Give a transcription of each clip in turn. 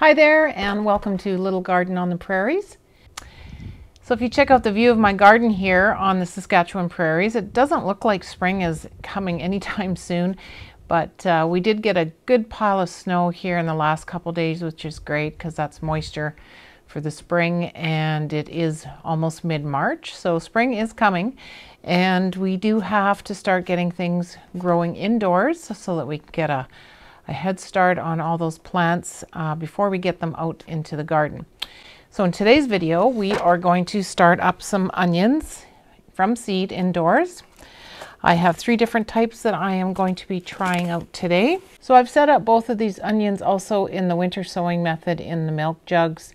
Hi there, and welcome to Little Garden on the Prairies. So if you check out the view of my garden here on the Saskatchewan Prairies, it doesn't look like spring is coming anytime soon, but we did get a good pile of snow here in the last couple days, which is great because that's moisture for the spring, and it is almost mid-March, so spring is coming, and we do have to start getting things growing indoors so that we can get a head start on all those plants before we get them out into the garden. So in today's video, we are going to start up some onions from seed indoors. I have three different types that I am going to be trying out today. So I've set up both of these onions also in the winter sowing method in the milk jugs.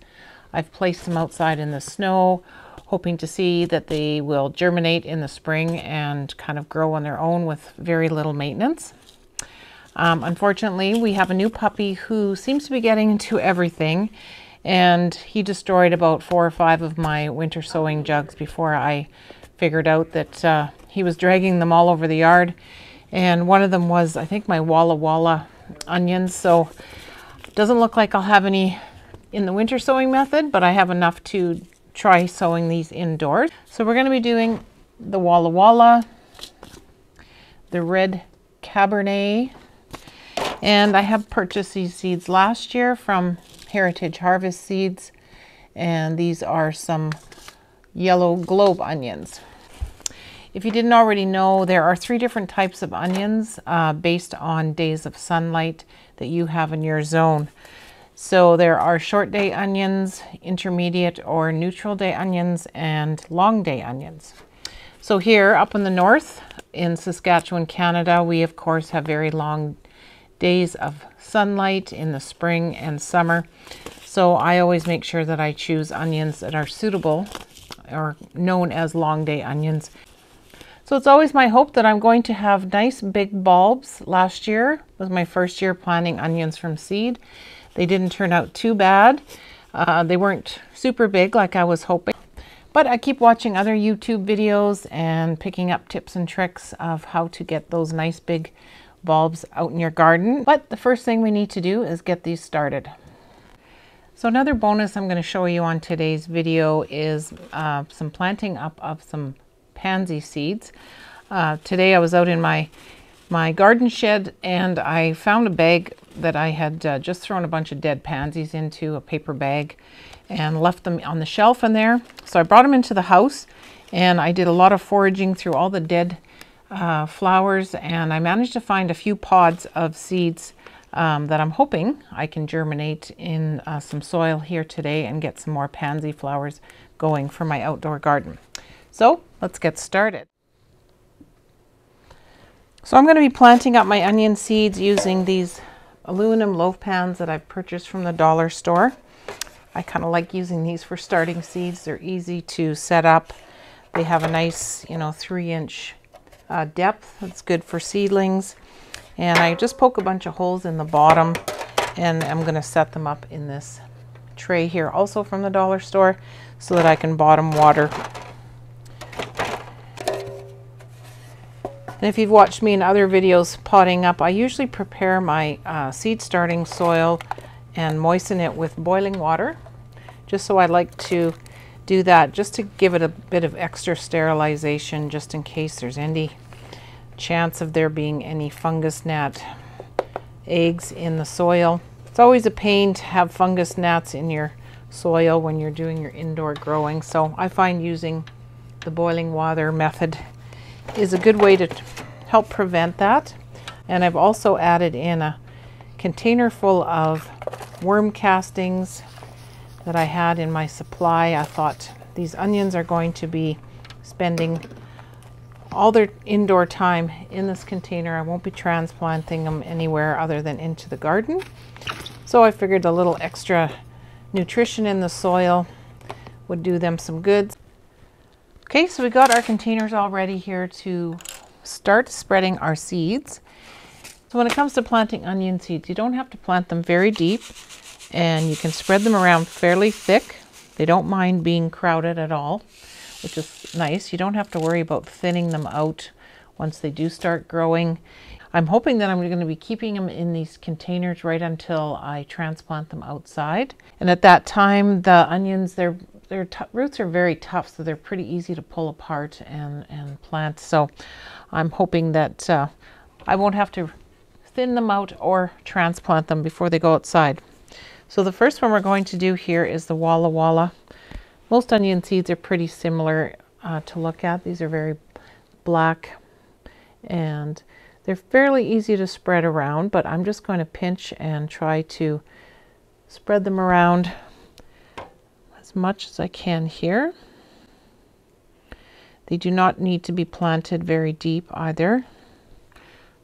I've placed them outside in the snow, hoping to see that they will germinate in the spring and kind of grow on their own with very little maintenance. Unfortunately, we have a new puppy who seems to be getting into everything, and he destroyed about 4 or 5 of my winter sowing jugs before I figured out that he was dragging them all over the yard. And one of them was, I think, my Walla Walla onions. So it doesn't look like I'll have any in the winter sowing method, but I have enough to try sowing these indoors. So we're going to be doing the Walla Walla, the Red Cabernet, and I have purchased these seeds last year from Heritage Harvest Seeds, and these are some yellow globe onions. If you didn't already know, there are 3 different types of onions based on days of sunlight that you have in your zone. So there are short day onions, intermediate or neutral day onions, and long day onions. So here up in the north in Saskatchewan, Canada, we of course have very long days of sunlight in the spring and summer. So I always make sure that I choose onions that are suitable or known as long day onions. So it's always my hope that I'm going to have nice big bulbs. Last year was my first year planting onions from seed. They didn't turn out too bad. They weren't super big like I was hoping, but I keep watching other YouTube videos and picking up tips and tricks of how to get those nice big bulbs out in your garden. But the first thing we need to do is get these started. So another bonus I'm going to show you on today's video is some planting up of some pansy seeds. Today I was out in my garden shed, and I found a bag that I had just thrown a bunch of dead pansies into, a paper bag, and left them on the shelf in there. So I brought them into the house, and I did a lot of foraging through all the dead flowers, and I managed to find a few pods of seeds that I'm hoping I can germinate in some soil here today and get some more pansy flowers going for my outdoor garden. So let's get started. So I'm going to be planting up my onion seeds using these aluminum loaf pans that I've purchased from the dollar store. I kind of like using these for starting seeds. They're easy to set up. They have a nice, you know, 3-inch depth. It's good for seedlings. And I just poke a bunch of holes in the bottom, and I'm going to set them up in this tray here, also from the dollar store, so that I can bottom water. And if you've watched me in other videos potting up, I usually prepare my seed starting soil and moisten it with boiling water. Just so I like to do that, just to give it a bit of extra sterilization, just in case there's any chance of there being any fungus gnat eggs in the soil. It's always a pain to have fungus gnats in your soil when you're doing your indoor growing, so I find using the boiling water method is a good way to help prevent that. And I've also added in a container full of worm castings that I had in my supply. I thought these onions are going to be spending all their indoor time in this container. I won't be transplanting them anywhere other than into the garden. So I figured a little extra nutrition in the soil would do them some good. Okay, so we got our containers all ready here to start spreading our seeds. So when it comes to planting onion seeds, you don't have to plant them very deep, and you can spread them around fairly thick. They don't mind being crowded at all, which is nice. You don't have to worry about thinning them out once they do start growing. I'm hoping that I'm going to be keeping them in these containers right until I transplant them outside. And at that time, the onions, their roots are very tough, so they're pretty easy to pull apart and plant. So I'm hoping that I won't have to thin them out or transplant them before they go outside. So the first one we're going to do here is the Walla Walla. Most onion seeds are pretty similar to look at. These are very black and they're fairly easy to spread around, but I'm just going to pinch and try to spread them around as much as I can here. They do not need to be planted very deep either.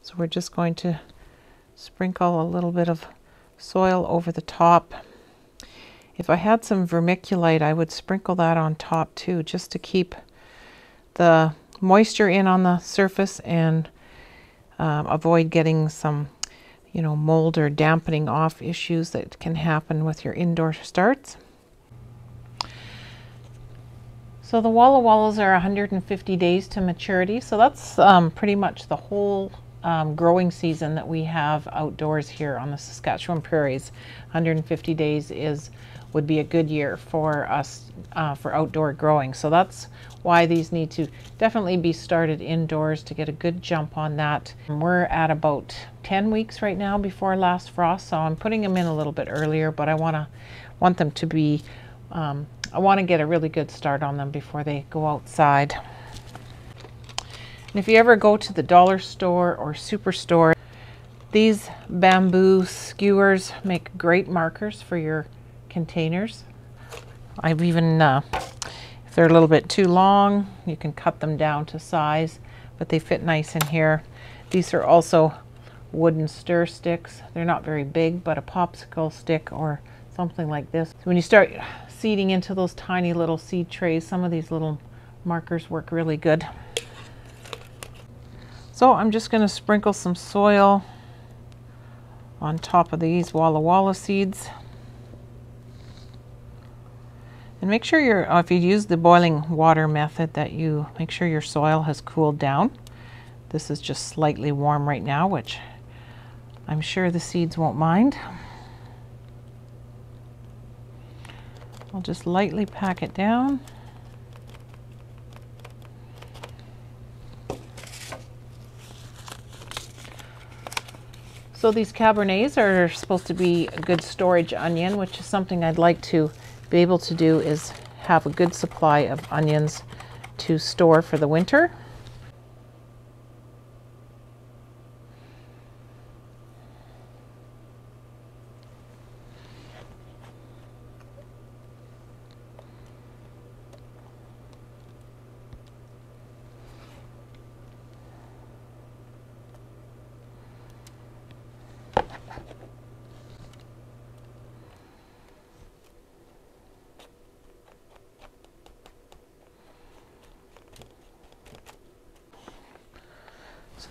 So we're just going to sprinkle a little bit of soil over the top. If I had some vermiculite, I would sprinkle that on top too, just to keep the moisture in on the surface and avoid getting some, you know, mold or dampening off issues that can happen with your indoor starts. So the Walla Wallas are 150 days to maturity, so that's pretty much the whole growing season that we have outdoors here on the Saskatchewan Prairies. 150 days would be a good year for us for outdoor growing. So that's why these need to definitely be started indoors to get a good jump on that. And we're at about 10 weeks right now before last frost, so I'm putting them in a little bit earlier, but I want them to be, I want to get a really good start on them before they go outside. And if you ever go to the dollar store or superstore, these bamboo skewers make great markers for your containers. I've even, if they're a little bit too long, you can cut them down to size, but they fit nice in here. These are also wooden stir sticks. They're not very big, but a popsicle stick or something like this. So when you start seeding into those tiny little seed trays, some of these little markers work really good. So I'm just going to sprinkle some soil on top of these Walla Walla seeds. And make sure you're, if you use the boiling water method, that you make sure your soil has cooled down. This is just slightly warm right now, which I'm sure the seeds won't mind. I'll just lightly pack it down. So these Cabernets are supposed to be a good storage onion, which is something I'd like to be able to do, is have a good supply of onions to store for the winter.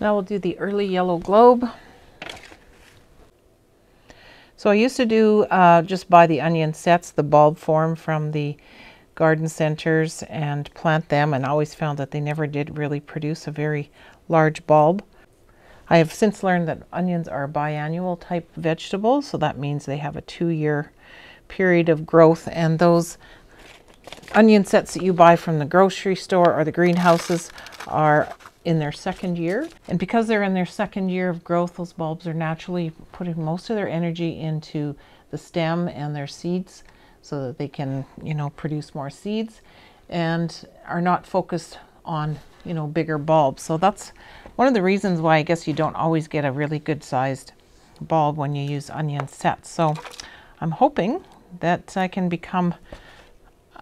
Now we'll do the early yellow globe. So I used to do just buy the onion sets, the bulb form from the garden centers, and plant them, and always found that they never did really produce a very large bulb. I have since learned that onions are a biannual type vegetable, so that means they have a 2-year period of growth, and those onion sets that you buy from the grocery store or the greenhouses are in their second year. And because they're in their second year of growth, those bulbs are naturally putting most of their energy into the stem and their seeds so that they can, you know, produce more seeds and are not focused on, you know, bigger bulbs. So that's one of the reasons why I guess you don't always get a really good sized bulb when you use onion sets. So I'm hoping that I can become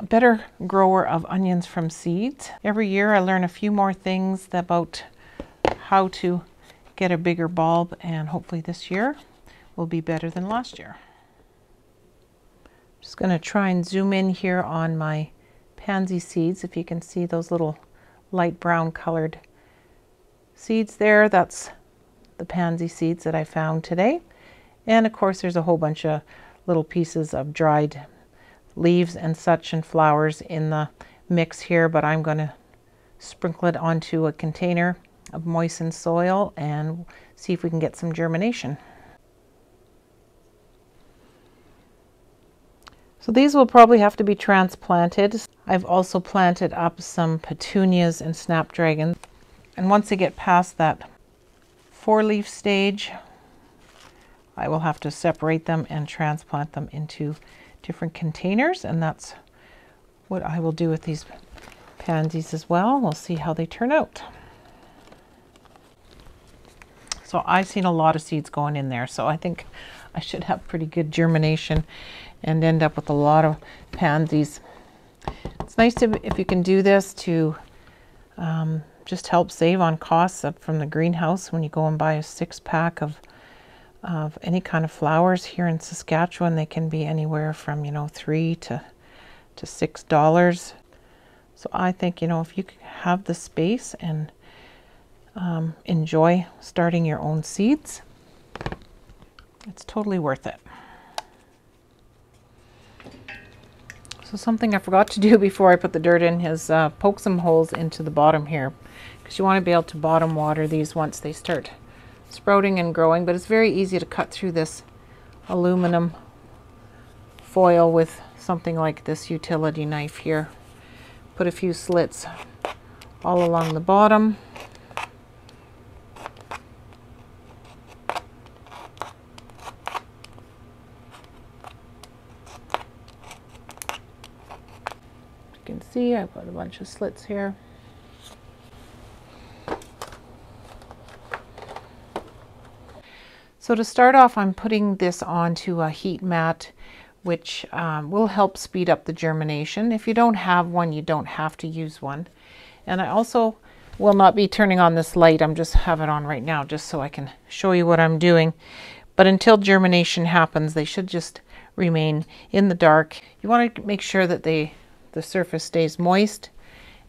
a better grower of onions from seeds. Every year I learn a few more things about how to get a bigger bulb, and hopefully this year will be better than last year. I'm just going to try and zoom in here on my pansy seeds. If you can see those little light brown colored seeds there, that's the pansy seeds that I found today. And of course there's a whole bunch of little pieces of dried leaves and such and flowers in the mix here, but I'm going to sprinkle it onto a container moistened soil and see if we can get some germination. So these will probably have to be transplanted. I've also planted up some petunias and snapdragons. And once they get past that 4-leaf stage, I will have to separate them and transplant them into different containers. And that's what I will do with these pansies as well. We'll see how they turn out. So I've seen a lot of seeds going in there, so I think I should have pretty good germination and end up with a lot of pansies. It's nice to, if you can do this, to just help save on costs from the greenhouse when you go and buy a 6-pack of any kind of flowers. Here in Saskatchewan, they can be anywhere from, you know, $3 to $6. So I think, you know, if you have the space and enjoy starting your own seeds, it's totally worth it. So something I forgot to do before I put the dirt in is poke some holes into the bottom here, because you want to be able to bottom water these once they start sprouting and growing. But it's very easy to cut through this aluminum foil with something like this utility knife here. Put a few slits all along the bottom. I put a bunch of slits here. So to start off, I'm putting this onto a heat mat, which will help speed up the germination. If you don't have one, you don't have to use one. And I also will not be turning on this light. I'm just have it on right now just so I can show you what I'm doing. But until germination happens, they should just remain in the dark. You want to make sure that the surface stays moist,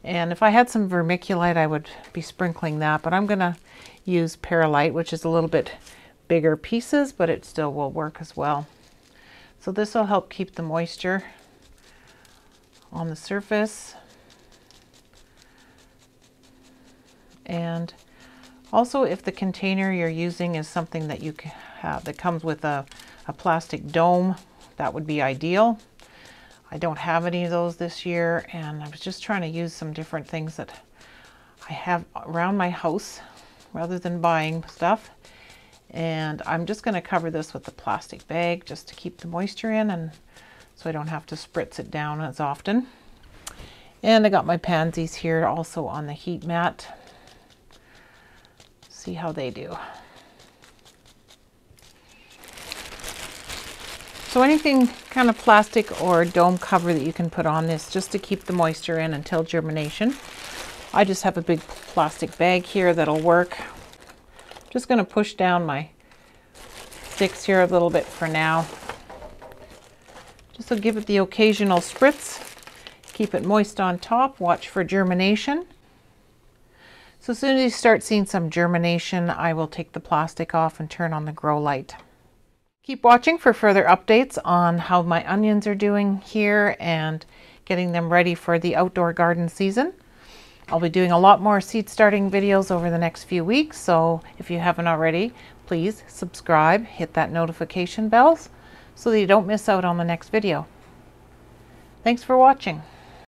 and if I had some vermiculite, I would be sprinkling that, but I'm gonna use perlite, which is a little bit bigger pieces, but it still will work as well. So this will help keep the moisture on the surface, and also if the container you're using is something that you have that comes with a plastic dome, that would be ideal. I don't have any of those this year, and I was just trying to use some different things that I have around my house rather than buying stuff. And I'm just going to cover this with a plastic bag just to keep the moisture in, and so I don't have to spritz it down as often. And I got my pansies here also on the heat mat. See how they do. So anything kind of plastic or dome cover that you can put on this just to keep the moisture in until germination. I just have a big plastic bag here that'll work. Just going to push down my sticks here a little bit for now. Just to give it the occasional spritz. Keep it moist on top. Watch for germination. So as soon as you start seeing some germination, I will take the plastic off and turn on the grow light. Keep watching for further updates on how my onions are doing here and getting them ready for the outdoor garden season. I'll be doing a lot more seed starting videos over the next few weeks, so if you haven't already, please subscribe, hit that notification bell so that you don't miss out on the next video. Thanks for watching.